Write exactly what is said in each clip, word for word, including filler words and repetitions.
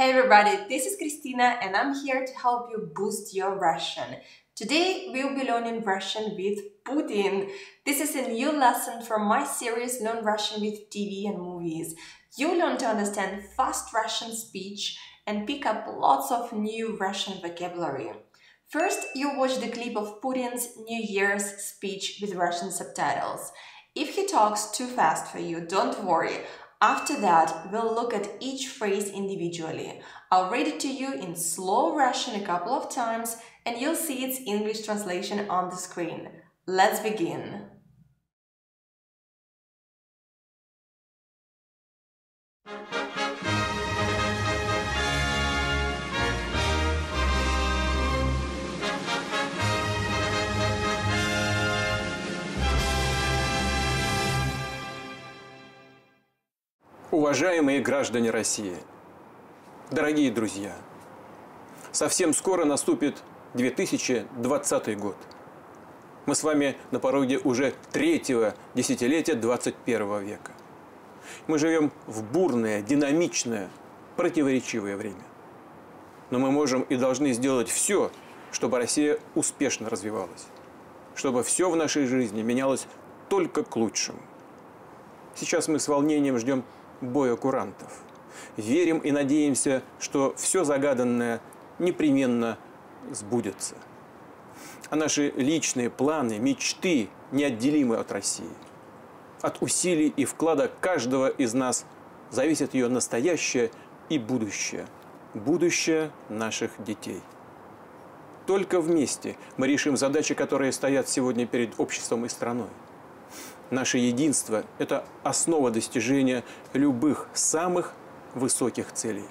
Hey everybody, this is Christina and I'm here to help you boost your Russian. Today we'll be learning Russian with Putin. This is a new lesson from my series Learn Russian with T V and Movies. You'll learn to understand fast Russian speech and pick up lots of new Russian vocabulary. First, you'll watch the clip of Putin's New Year's speech with Russian subtitles. If he talks too fast for you, don't worry. After that, we'll look at each phrase individually. I'll read it to you in slow Russian a couple of times, and you'll see its English translation on the screen. Let's begin. Уважаемые граждане России, дорогие друзья, совсем скоро наступит две тысячи двадцатый год. Мы с вами на пороге уже третьего десятилетия двадцать первого века. Мы живем в бурное, динамичное, противоречивое время. Но мы можем и должны сделать все, чтобы Россия успешно развивалась, чтобы все в нашей жизни менялось только к лучшему. Сейчас мы с волнением ждем боя курантов. Верим и надеемся, что все загаданное непременно сбудется. А наши личные планы, мечты неотделимы от России. От усилий и вклада каждого из нас зависит ее настоящее и будущее. Будущее наших детей. Только вместе мы решим задачи, которые стоят сегодня перед обществом и страной. Наше единство – это основа достижения любых самых высоких целей.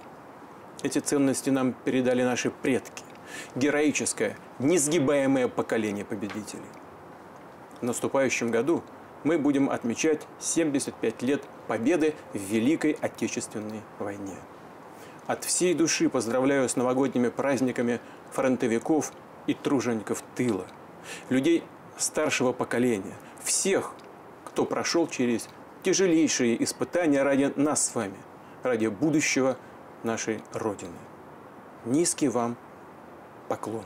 Эти ценности нам передали наши предки. Героическое, несгибаемое поколение победителей. В наступающем году мы будем отмечать семьдесят пять лет победы в Великой Отечественной войне. От всей души поздравляю с новогодними праздниками фронтовиков и тружеников тыла, людей старшего поколения, всех, кто прошел через тяжелейшие испытания ради нас с вами, ради будущего нашей Родины. Низкий вам поклон.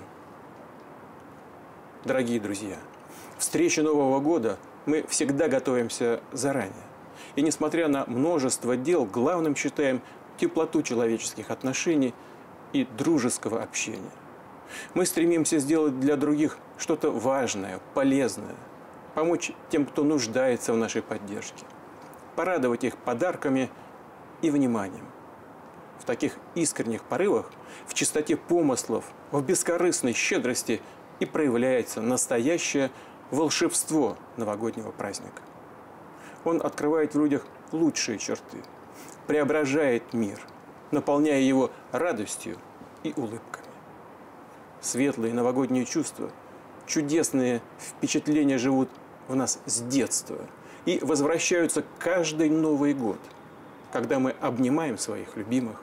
Дорогие друзья, встречи Нового года мы всегда готовимся заранее. И несмотря на множество дел, главным считаем теплоту человеческих отношений и дружеского общения. Мы стремимся сделать для других что-то важное, полезное, помочь тем, кто нуждается в нашей поддержке, порадовать их подарками и вниманием. В таких искренних порывах, в чистоте помыслов, в бескорыстной щедрости и проявляется настоящее волшебство новогоднего праздника. Он открывает в людях лучшие черты, преображает мир, наполняя его радостью и улыбками. Светлые новогодние чувства, чудесные впечатления живут в нас с детства и возвращаются каждый Новый год, когда мы обнимаем своих любимых,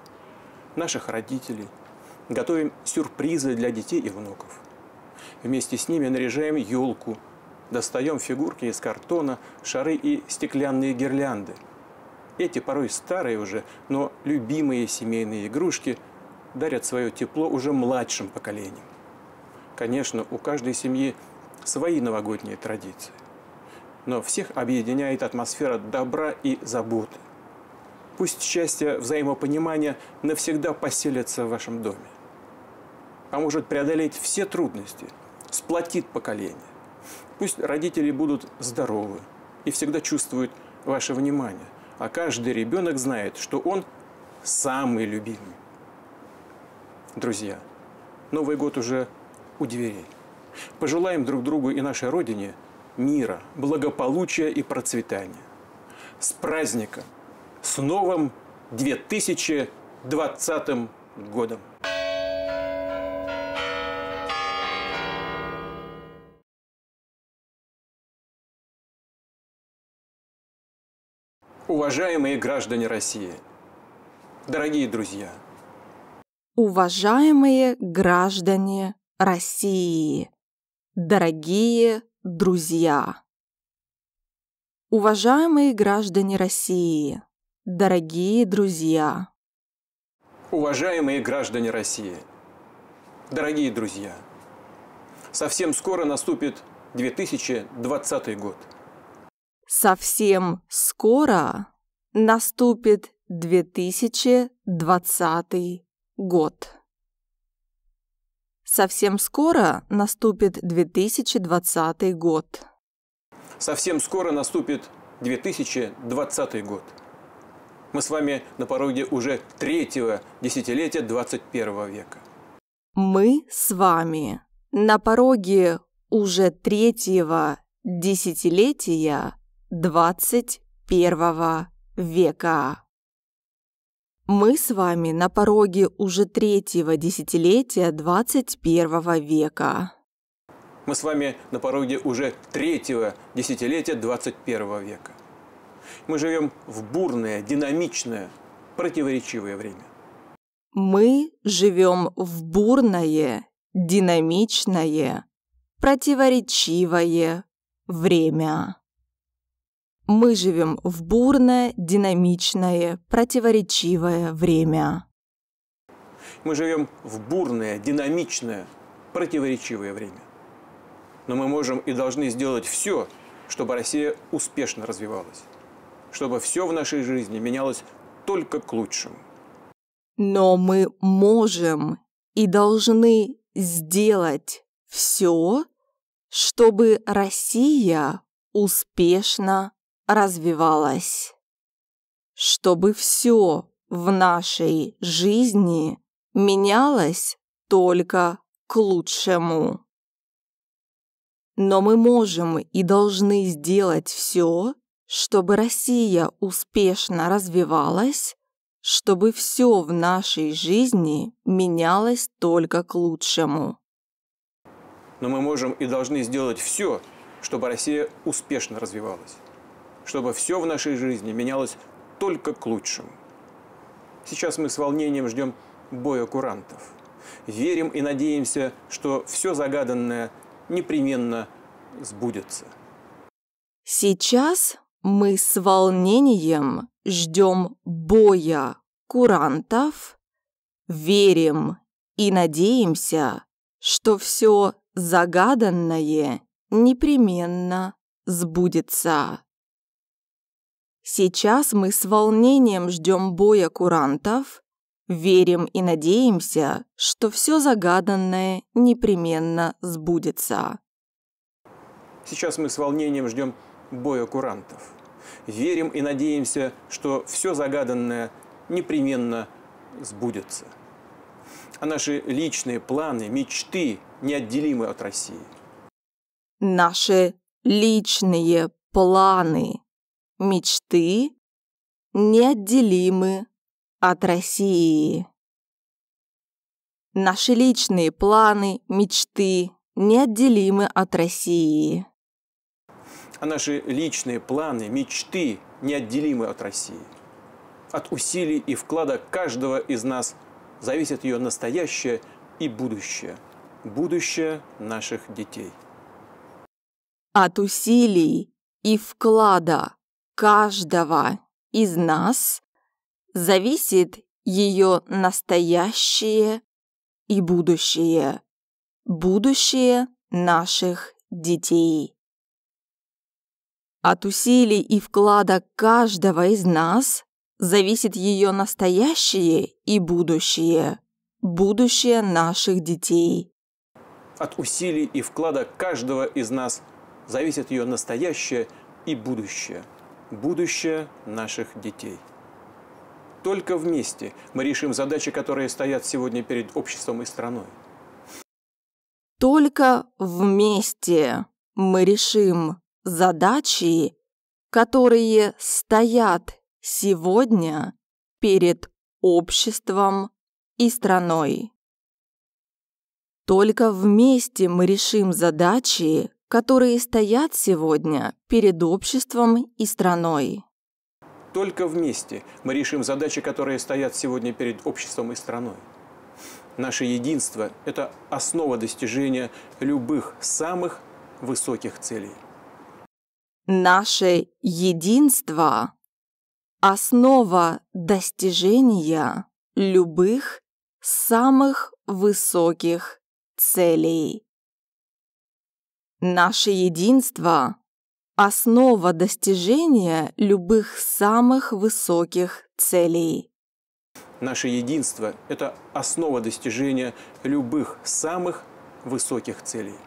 наших родителей, готовим сюрпризы для детей и внуков. Вместе с ними наряжаем елку, достаем фигурки из картона, шары и стеклянные гирлянды. Эти порой старые уже, но любимые семейные игрушки дарят свое тепло уже младшим поколениям. Конечно, у каждой семьи свои новогодние традиции, но всех объединяет атмосфера добра и заботы. Пусть счастье, взаимопонимание навсегда поселятся в вашем доме. Поможет преодолеть все трудности, сплотит поколение. Пусть родители будут здоровы и всегда чувствуют ваше внимание, а каждый ребенок знает, что он самый любимый. Друзья, Новый год уже у дверей. Пожелаем друг другу и нашей Родине мира, благополучия и процветания. С праздником! С новым две тысячи двадцатым годом! Уважаемые граждане России! Дорогие друзья! Уважаемые граждане России, дорогие друзья! Уважаемые граждане России, дорогие друзья! Уважаемые граждане России, дорогие друзья, совсем скоро наступит две тысячи двадцатый год. Совсем скоро наступит две тысячи двадцатый год. Совсем скоро наступит две тысячи двадцатый год. Совсем скоро наступит две тысячи двадцатый год. Мы с вами на пороге уже третьего десятилетия двадцать первого века. Мы с вами на пороге уже третьего десятилетия двадцать первого века. Мы с вами на пороге уже третьего десятилетия двадцать первого века. Мы с вами на пороге уже третьего десятилетия двадцать первого века. Мы живем в бурное, динамичное, противоречивое время. Мы живем в бурное, динамичное, противоречивое время. Мы живем в бурное, динамичное, противоречивое время. Мы живем в бурное, динамичное, противоречивое время. Но мы можем и должны сделать все, чтобы Россия успешно развивалась, чтобы все в нашей жизни менялось только к лучшему. Но мы можем и должны сделать все, чтобы Россия успешно развивалась, чтобы все в нашей жизни менялось только к лучшему. Но мы можем и должны сделать все, чтобы Россия успешно развивалась, чтобы все в нашей жизни менялось только к лучшему. Но мы можем и должны сделать все, чтобы Россия успешно развивалась, чтобы все в нашей жизни менялось только к лучшему. Сейчас мы с волнением ждем боя курантов. Верим и надеемся, что все загаданное непременно сбудется. Сейчас мы с волнением ждем боя курантов. Верим и надеемся, что все загаданное непременно сбудется. Сейчас мы с волнением ждем боя курантов, верим и надеемся, что все загаданное непременно сбудется. Сейчас мы с волнением ждем боя курантов, верим и надеемся, что все загаданное непременно сбудется. А наши личные планы, мечты неотделимы от России. Наши личные планы, мечты неотделимы от России. Наши личные планы, мечты неотделимы от России. А наши личные планы, мечты неотделимы от России. От усилий и вклада каждого из нас зависит ее настоящее и будущее. Будущее наших детей. От усилий и вклада каждого из нас зависит ее настоящее и будущее, будущее наших детей. От усилий и вклада каждого из нас зависит ее настоящее и будущее, будущее наших детей. От усилий и вклада каждого из нас зависит ее настоящее и будущее. Будущее наших детей. Только вместе мы решим задачи, которые стоят сегодня перед обществом и страной. Только вместе мы решим задачи, которые стоят сегодня перед обществом и страной. Только вместе мы решим задачи, которые стоят сегодня перед обществом и страной. Только вместе мы решим задачи, которые стоят сегодня перед обществом и страной. Наше единство – это основа достижения любых самых высоких целей. Наше единство – основа достижения любых самых высоких целей. Наше единство – основа достижения любых самых высоких целей. Наше единство – это основа достижения любых самых высоких целей.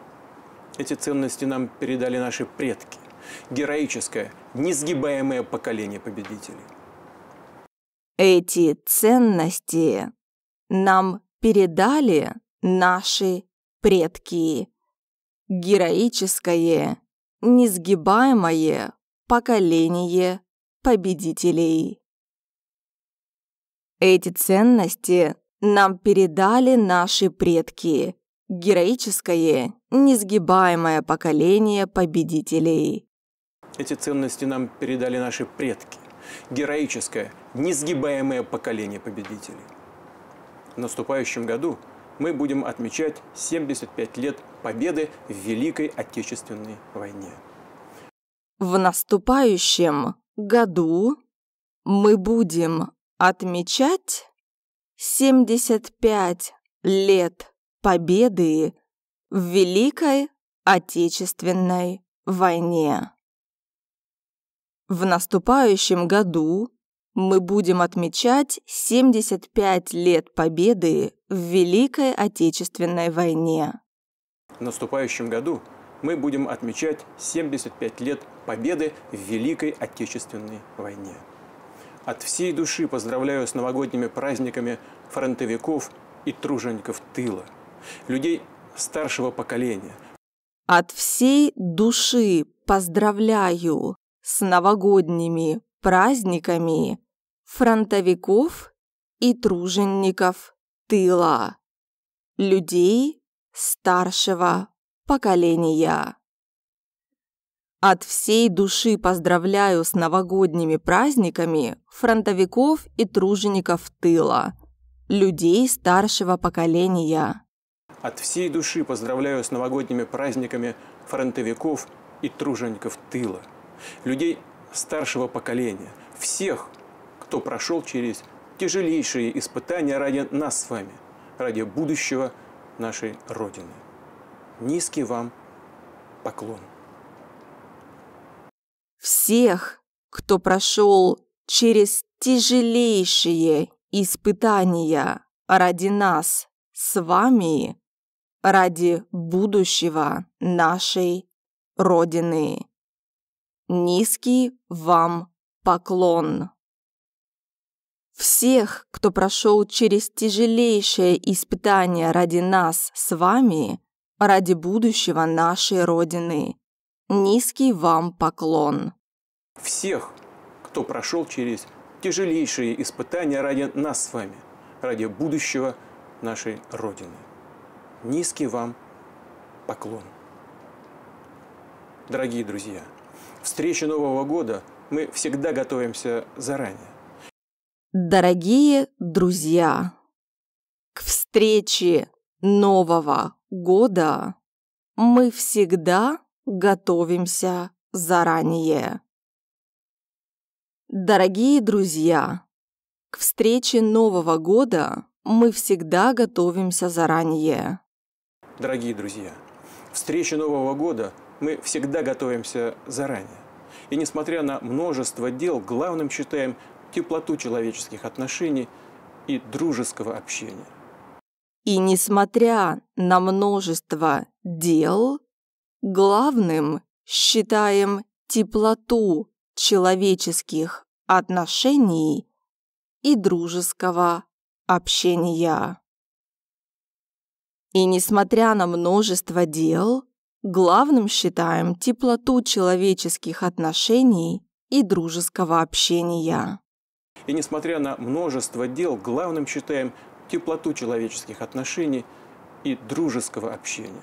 Эти ценности нам передали наши предки. Героическое, несгибаемое поколение победителей. Эти ценности нам передали наши предки. Героическое, несгибаемое поколение победителей. Эти ценности нам передали наши предки. Героическое, несгибаемое поколение победителей. Эти ценности нам передали наши предки. Героическое, несгибаемое поколение победителей. В наступающем году мы будем отмечать семьдесят пять лет победы в Великой Отечественной войне. В наступающем году мы будем отмечать семьдесят пять лет победы в Великой Отечественной войне. В наступающем году мы будем отмечать семьдесят пять лет победы в Великой Отечественной войне. В наступающем году мы будем отмечать семьдесят пять лет победы в Великой Отечественной войне. От всей души поздравляю с новогодними праздниками фронтовиков и тружеников тыла, людей старшего поколения. От всей души поздравляю с новогодними праздниками фронтовиков и тружеников тыла, людей старшего поколения. От всей души поздравляю с новогодними праздниками фронтовиков и тружеников тыла, людей старшего поколения. От всей души поздравляю с новогодними праздниками фронтовиков и тружеников тыла, людей старшего поколения, всех, кто прошел через тяжелейшие испытания ради нас с вами, ради будущего нашей Родины. Низкий вам поклон. Всех, кто прошел через тяжелейшие испытания ради нас с вами, ради будущего нашей Родины. Низкий вам поклон. Всех, кто прошел через тяжелейшее испытание ради нас с вами, ради будущего нашей Родины. Низкий вам поклон. Всех, кто прошел через тяжелейшие испытания ради нас с вами, ради будущего нашей Родины. Низкий вам поклон. Дорогие друзья, встречи Нового года мы всегда готовимся заранее. Дорогие друзья, к встрече Нового года мы всегда готовимся заранее. Дорогие друзья, к встрече Нового года мы всегда готовимся заранее. Дорогие друзья, к встрече Нового года мы всегда готовимся заранее. И несмотря на множество дел, главным считаем теплоту человеческих отношений и дружеского общения. И несмотря на множество дел, главным считаем теплоту человеческих отношений и дружеского общения. И несмотря на множество дел, главным считаем теплоту человеческих отношений и дружеского общения. И несмотря на множество дел, главным считаем теплоту человеческих отношений и дружеского общения.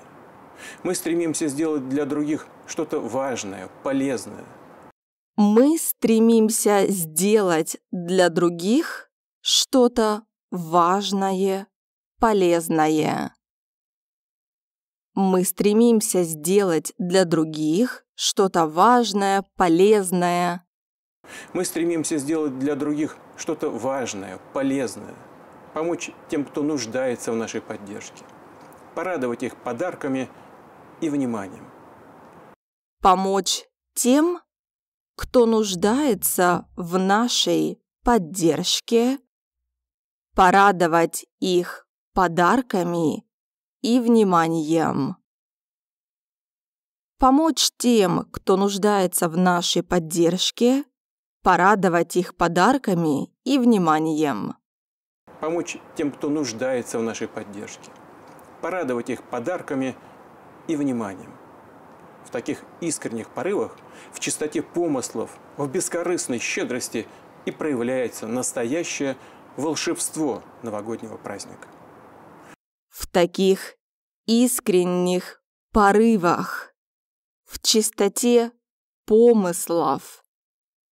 Мы стремимся сделать для других что-то важное, полезное. Мы стремимся сделать для других что-то важное, полезное. Мы стремимся сделать для других что-то важное, полезное. Мы стремимся сделать для других что-то важное, полезное. помочь тем, кто нуждается в нашей поддержке, порадовать их подарками и вниманием. Помочь тем, кто нуждается в нашей поддержке, порадовать их подарками и вниманием. Помочь тем, кто нуждается в нашей поддержке, порадовать их подарками и вниманием. Помочь тем, кто нуждается в нашей поддержке, порадовать их подарками и вниманием. В таких искренних порывах, в чистоте помыслов, в бескорыстной щедрости и проявляется настоящее волшебство новогоднего праздника. В таких искренних порывах, в чистоте помыслов,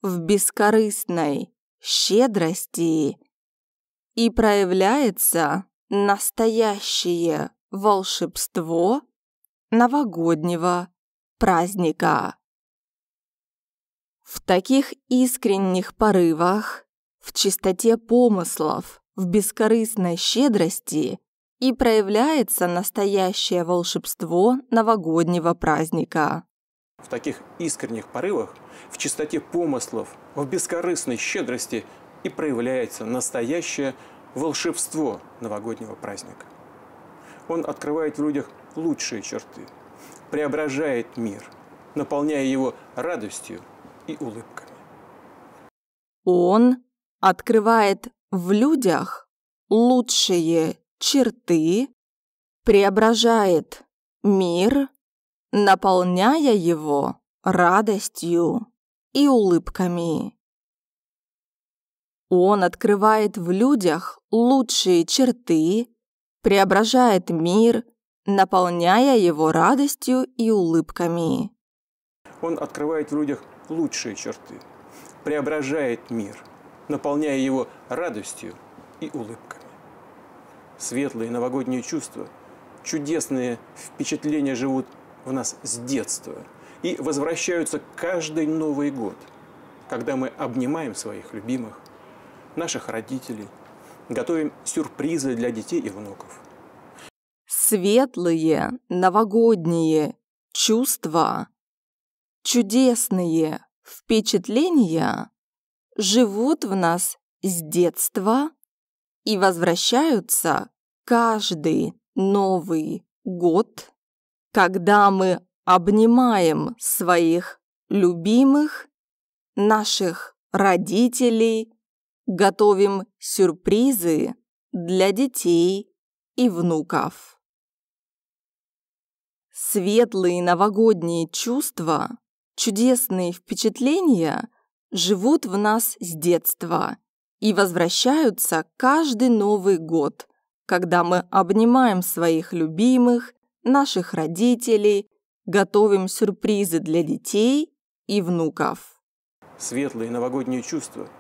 в бескорыстной щедрости и проявляется настоящее волшебство новогоднего праздника. В таких искренних порывах, в чистоте помыслов, в бескорыстной щедрости и проявляется настоящее волшебство новогоднего праздника. В таких искренних порывах, в чистоте помыслов, в бескорыстной щедрости и проявляется настоящее волшебство новогоднего праздника. Он открывает в людях лучшие черты, преображает мир, наполняя его радостью и улыбками. Он открывает в людях лучшие черты, преображает мир, наполняя его радостью и улыбками. Он открывает в людях лучшие черты, преображает мир, наполняя его радостью и улыбками. Он открывает в людях лучшие черты, преображает мир, наполняя его радостью и улыбками. Светлые новогодние чувства, чудесные впечатления живут в нас с детства и возвращаются каждый Новый год, когда мы обнимаем своих любимых, наших родителей, готовим сюрпризы для детей и внуков. Светлые новогодние чувства, чудесные впечатления живут в нас с детства и возвращаются каждый Новый год, когда мы обнимаем своих любимых, наших родителей, готовим сюрпризы для детей и внуков. Светлые новогодние чувства, чудесные впечатления живут в нас с детства и возвращаются каждый Новый год, когда мы обнимаем своих любимых, наших родителей, готовим сюрпризы для детей и внуков. Светлые новогодние чувства,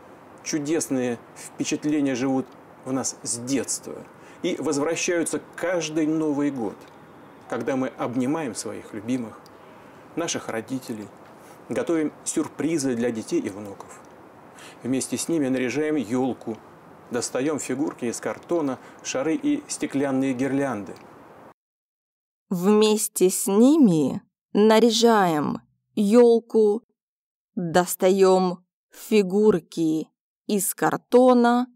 чудесные впечатления живут в нас с детства и возвращаются каждый Новый год, когда мы обнимаем своих любимых, наших родителей, готовим сюрпризы для детей и внуков. Вместе с ними наряжаем елку, достаем фигурки из картона, шары и стеклянные гирлянды. Вместе с ними наряжаем елку, достаем фигурки из картона,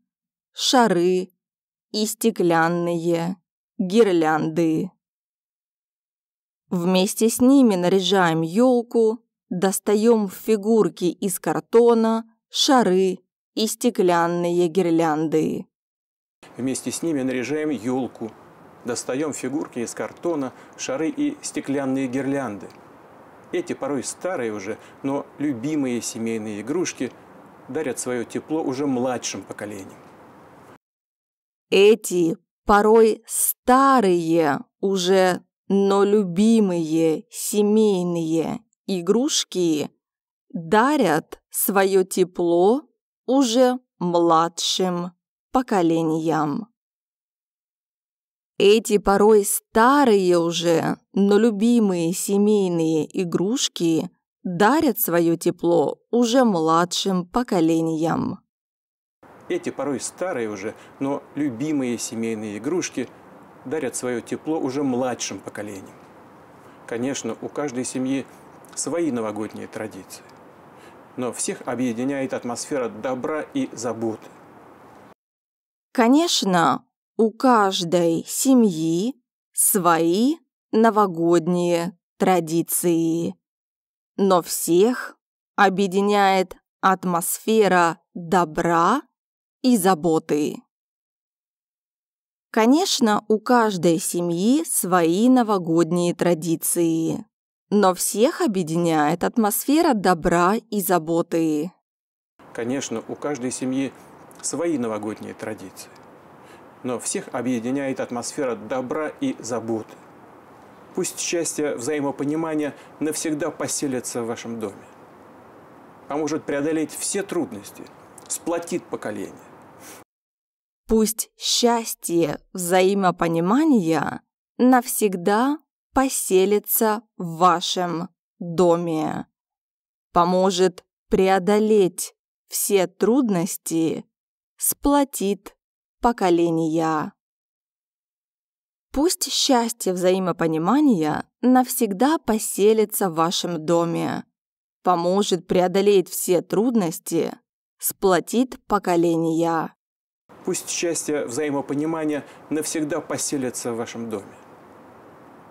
шары и стеклянные гирлянды. Вместе с ними наряжаем елку, достаем фигурки из картона, шары и стеклянные гирлянды. Вместе с ними наряжаем елку. Достаем фигурки из картона, шары и стеклянные гирлянды. Эти порой старые уже, но любимые семейные игрушки дарят свое тепло уже младшим поколениям. Эти порой старые уже, но любимые семейные игрушки дарят свое тепло уже младшим поколениям. Эти порой старые уже, но любимые семейные игрушки дарят свое тепло уже младшим поколениям. Эти порой старые уже, но любимые семейные игрушки дарят свое тепло уже младшим поколениям. Конечно, у каждой семьи свои новогодние традиции, но всех объединяет атмосфера добра и заботы. Конечно, у каждой семьи свои новогодние традиции, но всех объединяет атмосфера добра и заботы. Конечно, у каждой семьи свои новогодние традиции, но всех объединяет атмосфера добра и заботы. Конечно, у каждой семьи свои новогодние традиции, но всех объединяет атмосфера добра и заботы. Пусть счастье, взаимопонимание навсегда поселятся в вашем доме. Поможет преодолеть все трудности, сплотит поколение. Пусть счастье, взаимопонимание навсегда поселится в вашем доме. Поможет преодолеть все трудности, сплотит поколения. Пусть счастье, взаимопонимание навсегда поселится в вашем доме. Поможет преодолеть все трудности, сплотит поколения. Пусть счастье, взаимопонимание навсегда поселится в вашем доме.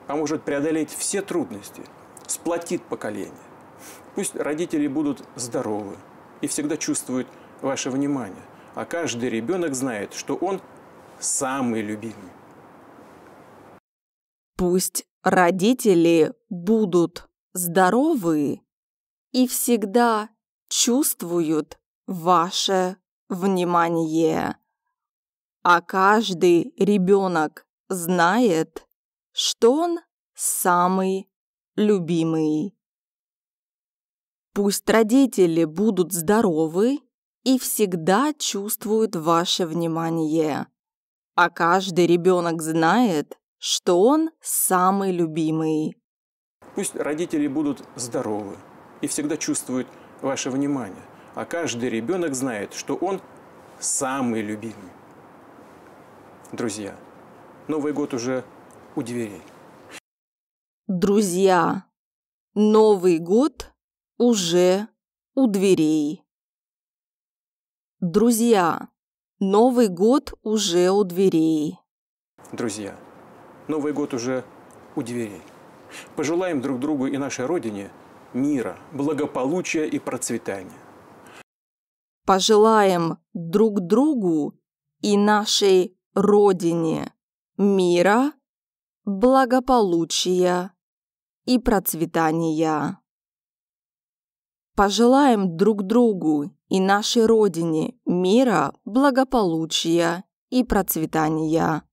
Поможет преодолеть все трудности, сплотит поколения. Пусть родители будут здоровы и всегда чувствуют ваше внимание, а каждый ребенок знает, что он самый любимый. Пусть родители будут здоровы и всегда чувствуют ваше внимание, а каждый ребенок знает, что он самый любимый. Пусть родители будут здоровы и всегда чувствуют ваше внимание, а каждый ребенок знает, что он самый любимый. Пусть родители будут здоровы и всегда чувствует ваше внимание, а каждый ребенок знает, что он самый любимый. Друзья, Новый год уже у дверей. Друзья, Новый год уже у дверей. Друзья, Новый год уже у дверей. Друзья, Новый год уже у дверей. Пожелаем друг другу и нашей Родине мира, благополучия и процветания. Пожелаем друг другу и нашей Родине мира, благополучия и процветания. Пожелаем друг другу и нашей Родине мира, благополучия и процветания.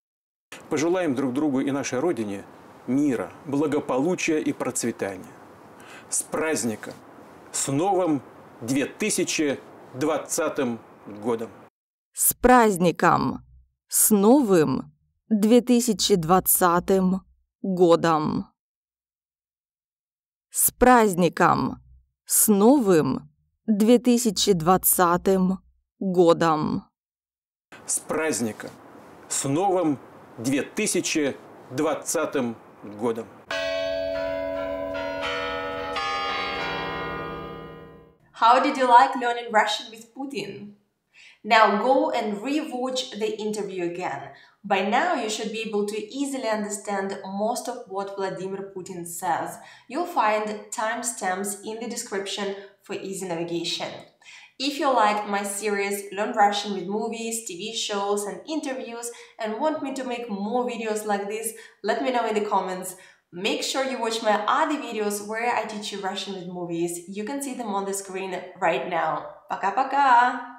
Пожелаем друг другу и нашей Родине мира, благополучия и процветания. С праздником! С новым две тысячи двадцатым годом! С праздником! С новым две тысячи двадцатым годом! С праздником! С новым две тысячи двадцатым годом! С праздником! С новым две тысячи двадцатым годом! How did you like learning Russian with Putin? Now go and re-watch the interview again. By now you should be able to easily understand most of what Vladimir Putin says. You'll find timestamps in the description for easy navigation. If you liked my series Learn Russian with Movies, T V shows and interviews and want me to make more videos like this, let me know in the comments. Make sure you watch my other videos where I teach you Russian with movies. You can see them on the screen right now. Пока-пока!